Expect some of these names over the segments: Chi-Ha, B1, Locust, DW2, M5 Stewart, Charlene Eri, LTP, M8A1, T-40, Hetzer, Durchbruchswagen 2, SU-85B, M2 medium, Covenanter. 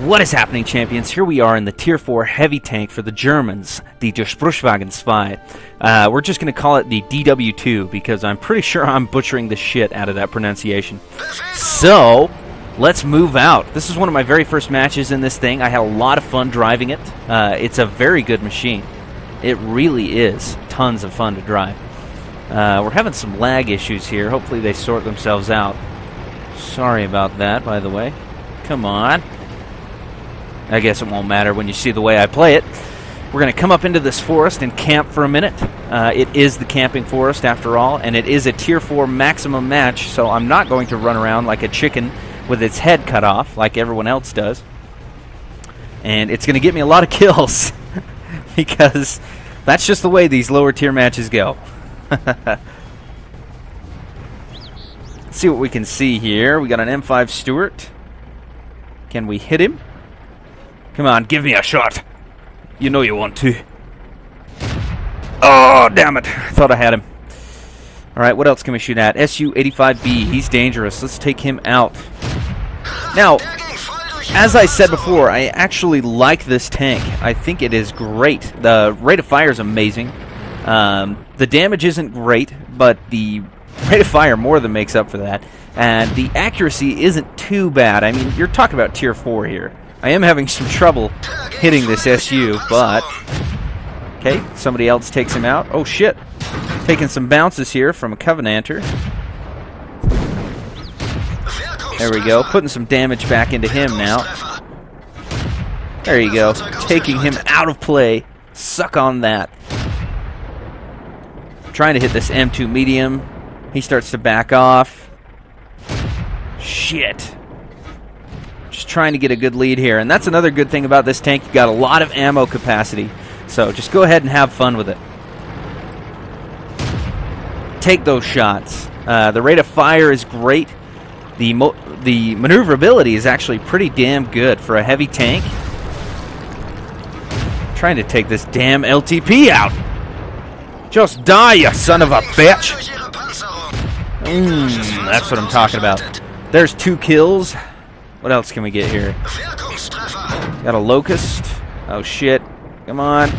What is happening, champions? Here we are in the Tier 4 heavy tank for the Germans, the Durchbruchswagen 2. We're just going to call it the DW2 because I'm pretty sure I'm butchering the shit out of that pronunciation. So, let's move out. This is one of my very first matches in this thing. I had a lot of fun driving it. It's a very good machine. It really is tons of fun to drive. We're having some lag issues here. Hopefully they sort themselves out. Sorry about that, by the way. Come on. I guess it won't matter when you see the way I play it. We're going to come up into this forest and camp for a minute. It is the camping forest, after all, and it is a Tier 4 maximum match, so I'm not going to run around like a chicken with its head cut off like everyone else does. And it's going to get me a lot of kills because that's just the way these lower tier matches go. Let's see what we can see here. We got an M5 Stewart. Can we hit him? Come on, give me a shot. You know you want to. Oh, damn it. I thought I had him. All right, what else can we shoot at? SU-85B. He's dangerous. Let's take him out. Now, as I said before, I actually like this tank. I think it is great. The rate of fire is amazing. The damage isn't great, but the rate of fire more than makes up for that. And the accuracy isn't too bad. I mean, you're talking about Tier 4 here. I am having some trouble hitting this SU, but... Okay, somebody else takes him out. Oh, shit. Taking some bounces here from a Covenanter. There we go. Putting some damage back into him now. There you go. Taking him out of play. Suck on that. Trying to hit this M2 medium. He starts to back off. Shit. Just trying to get a good lead here. And that's another good thing about this tank. You've got a lot of ammo capacity. So just go ahead and have fun with it. Take those shots. The rate of fire is great. The maneuverability is actually pretty damn good for a heavy tank. Trying to take this damn LTP out. Just die, you son of a bitch. That's what I'm talking about. There's 2 kills. What else can we get here? Got a Locust. Oh, shit. Come on.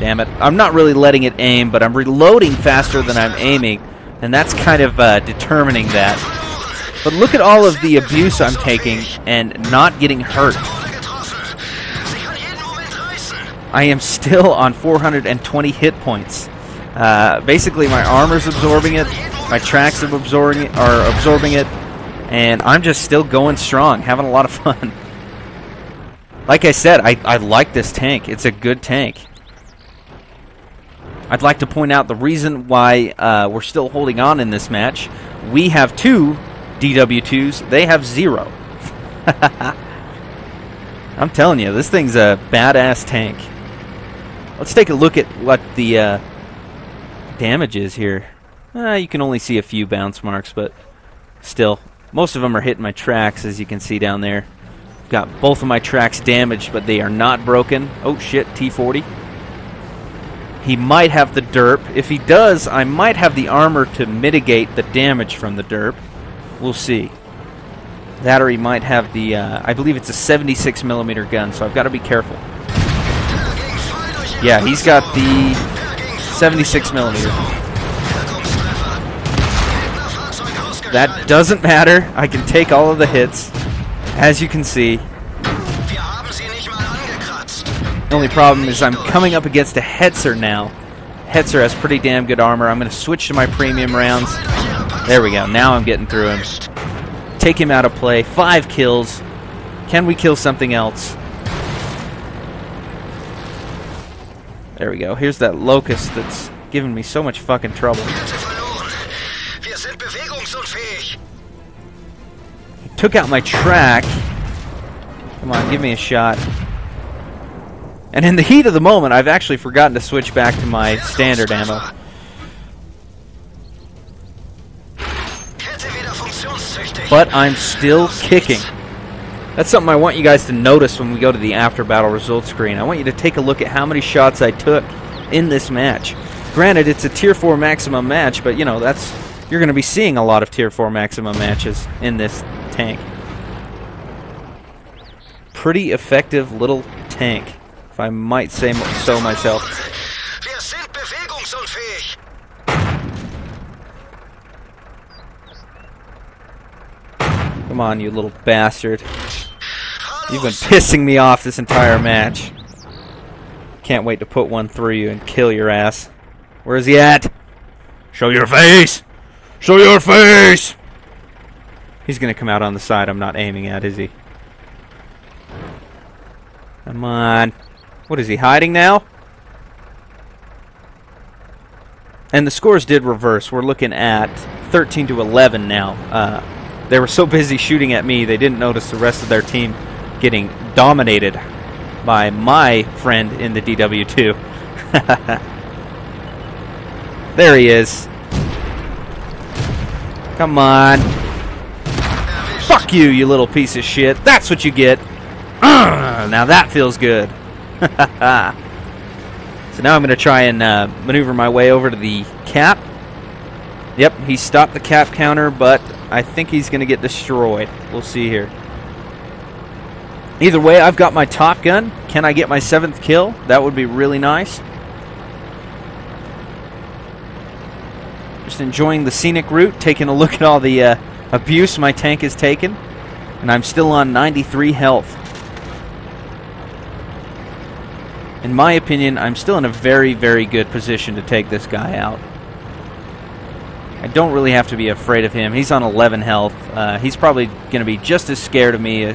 Damn it. I'm not really letting it aim, but I'm reloading faster than I'm aiming, and that's kind of determining that. But look at all of the abuse I'm taking and not getting hurt. I am still on 420 hit points. Basically, my armor's absorbing it, my tracks are absorbing it, and I'm just still going strong, having a lot of fun. Like I said, I like this tank. It's a good tank. I'd like to point out the reason why we're still holding on in this match. We have 2 DW2s. They have 0. I'm telling you, this thing's a badass tank. Let's take a look at what the damage is here. You can only see a few bounce marks, but still. Most of them are hitting my tracks, as you can see down there. Got both of my tracks damaged, but they are not broken. Oh shit, T-40. He might have the derp. If he does, I might have the armor to mitigate the damage from the derp. We'll see. That, or he might have the, I believe it's a 76mm gun, so I've got to be careful. Yeah, he's got the 76mm. That doesn't matter. I can take all of the hits. As you can see, the only problem is I'm coming up against a Hetzer now. Hetzer has pretty damn good armor. I'm going to switch to my premium rounds. There we go. Now I'm getting through him. Take him out of play. 5 kills. Can we kill something else? There we go. Here's that Locust that's giving me so much fucking trouble. Took out my track. Come on, give me a shot. And in the heat of the moment, I've actually forgotten to switch back to my standard ammo. But I'm still kicking. That's something I want you guys to notice when we go to the after battle results screen. I want you to take a look at how many shots I took in this match. Granted, it's a Tier 4 maximum match, but you know, that's... You're going to be seeing a lot of Tier 4 maximum matches in this tank. pretty effective little tank, if I might say so myself. Come on, you little bastard. You've been pissing me off this entire match. Can't wait to put one through you and kill your ass. Where is he at? Show your face! Show your face! He's gonna come out on the side I'm not aiming at, is he? Come on. What, is he hiding now? And the scores did reverse. We're looking at 13 to 11 now. They were so busy shooting at me, they didn't notice the rest of their team getting dominated by my friend in the DW2. There he is. Come on. Fuck you, you little piece of shit. That's what you get. Now that feels good. So now I'm going to try and maneuver my way over to the cap. Yep, he stopped the cap counter, but I think he's going to get destroyed. We'll see here. Either way, I've got my Top Gun. Can I get my 7th kill? That would be really nice. Just enjoying the scenic route, taking a look at all the abuse my tank has taken. And I'm still on 93 health. In my opinion, I'm still in a very, very good position to take this guy out. I don't really have to be afraid of him. He's on 11 health. He's probably going to be just as scared of me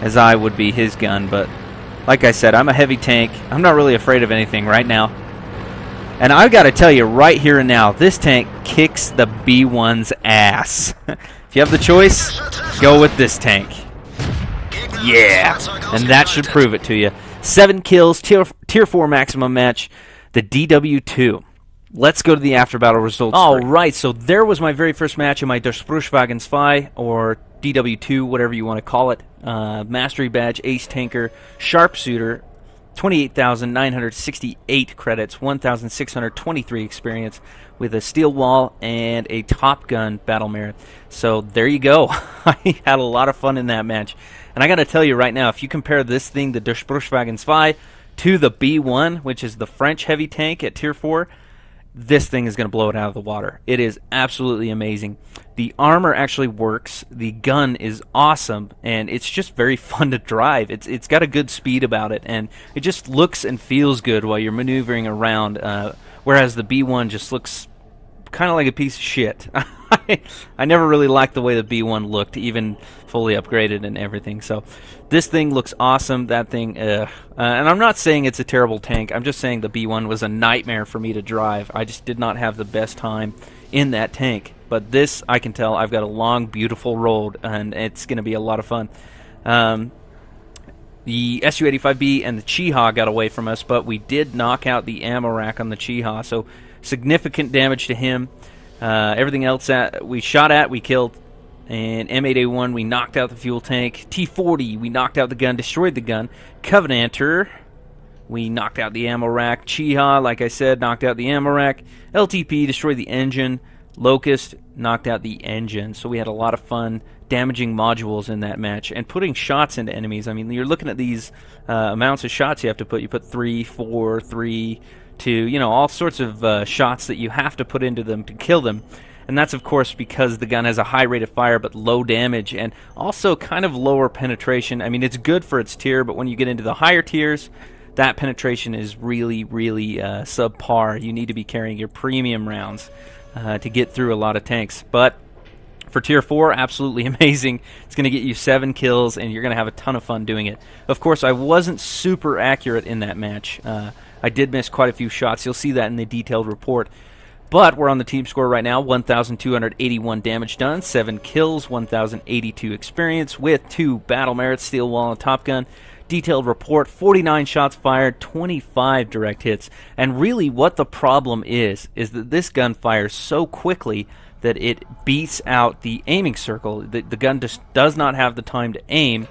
as I would be his gun, but like I said, I'm a heavy tank. I'm not really afraid of anything right now. And I've got to tell you right here and now, this tank kicks the B1's ass. If you have the choice, go with this tank. Yeah, and that should prove it to you. 7 kills, tier 4 maximum match, the DW2. Let's go to the after battle results. Alright, so there was my very first match in my Durchbruchswagen 2, or DW2, whatever you want to call it. Mastery badge, ace tanker, sharpshooter, 28,968 credits, 1,623 experience, with a steel wall and a Top Gun battle merit. So there you go. I had a lot of fun in that match. And I gotta tell you right now, if you compare this thing, the Durchbruchswagen 2, to the B1, which is the French heavy tank at tier 4, this thing is going to blow it out of the water. It is absolutely amazing. The armor actually works. The gun is awesome, and it's just very fun to drive. It's got a good speed about it, and it just looks and feels good while you're maneuvering around, whereas the B1 just looks kind of like a piece of shit. I never really liked the way the B1 looked, even fully upgraded and everything. So this thing looks awesome. That thing, and I'm not saying it's a terrible tank. I'm just saying the B1 was a nightmare for me to drive. I just did not have the best time in that tank. But this, I can tell, I've got a long, beautiful road, and it's going to be a lot of fun. The SU-85B and the Chi-Ha got away from us, but we did knock out the ammo rack on the Chi-Ha, so significant damage to him. Everything else that we shot at, we killed. And M8A1, we knocked out the fuel tank. T-40, we knocked out the gun, destroyed the gun. Covenanter, we knocked out the ammo rack. Chi-Ha, like I said, knocked out the ammo rack. LTP, destroyed the engine. Locust, knocked out the engine. So we had a lot of fun damaging modules in that match and putting shots into enemies. I mean, you're looking at these amounts of shots you have to put. You put 3, 4, 3, 2, you know, all sorts of shots that you have to put into them to kill them. And that's, of course, because the gun has a high rate of fire but low damage and also kind of lower penetration. I mean, it's good for its tier, but when you get into the higher tiers, that penetration is really, really subpar. You need to be carrying your premium rounds to get through a lot of tanks. But for tier 4, absolutely amazing. It's going to get you 7 kills, and you're going to have a ton of fun doing it. Of course, I wasn't super accurate in that match. I did miss quite a few shots. You'll see that in the detailed report. But we're on the team score right now, 1,281 damage done, 7 kills, 1,082 experience with 2 battle merits, steel wall and Top Gun. Detailed report, 49 shots fired, 25 direct hits. And really what the problem is that this gun fires so quickly that it beats out the aiming circle. The gun just does not have the time to aim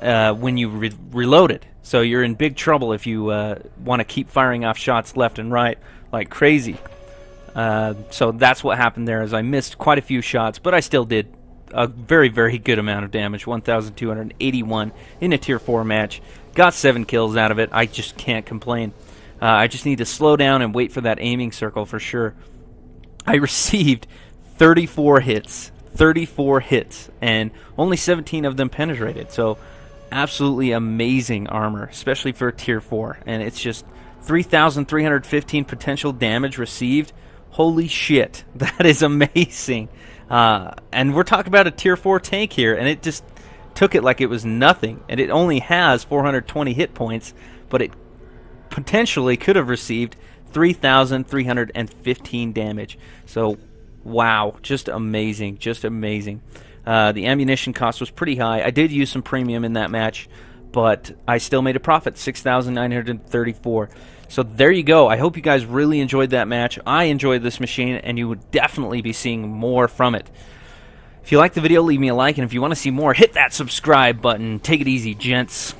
when you reload it. So you're in big trouble if you want to keep firing off shots left and right like crazy. So that's what happened there, is I missed quite a few shots, but I still did a very, very good amount of damage, 1,281 in a Tier 4 match. Got 7 kills out of it. I just can't complain. I just need to slow down and wait for that aiming circle for sure. I received 34 hits. 34 hits, and only 17 of them penetrated, so absolutely amazing armor, especially for Tier 4, and it's just 3,315 potential damage received. Holy shit, that is amazing. And we're talking about a Tier 4 tank here, and it just took it like it was nothing, and it only has 420 hit points, but it potentially could have received 3,315 damage, so wow, just amazing, just amazing. The ammunition cost was pretty high. I did use some premium in that match, but I still made a profit, 6,934. So there you go. I hope you guys really enjoyed that match. I enjoyed this machine, and you would definitely be seeing more from it. If you liked the video, leave me a like, and if you want to see more, hit that subscribe button. Take it easy, gents.